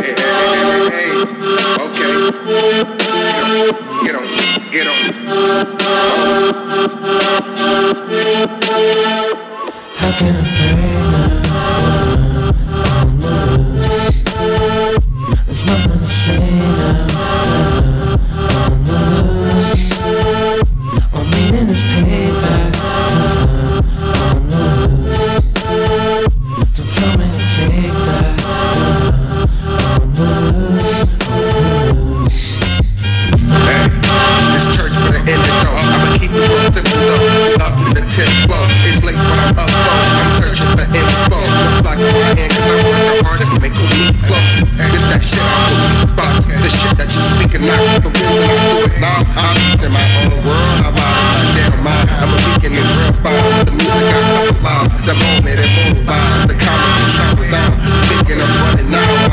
Get on. How can I pray now when I'm on the loose? There's nothing to say now when I'm on the loose. All meaning is paid back, 'cause I'm on the loose. Don't tell me to take back when I'm on the loose. Hey, this church for the end of all. I'ma keep it real simple though, up to the tempo. It's late when I'm up though, I'm searching for inspo. It's like on my hand 'cause I want the arts to make a weak close. It's that shit I put in the box, it's the shit that you're speaking out. The reason I do it now, I'm in my own world, I'm out of my damn mind. I'm a beacon in real fire, the music I come loud. The moment it moves by, the comments I'm shouting down, thinking I'm running out.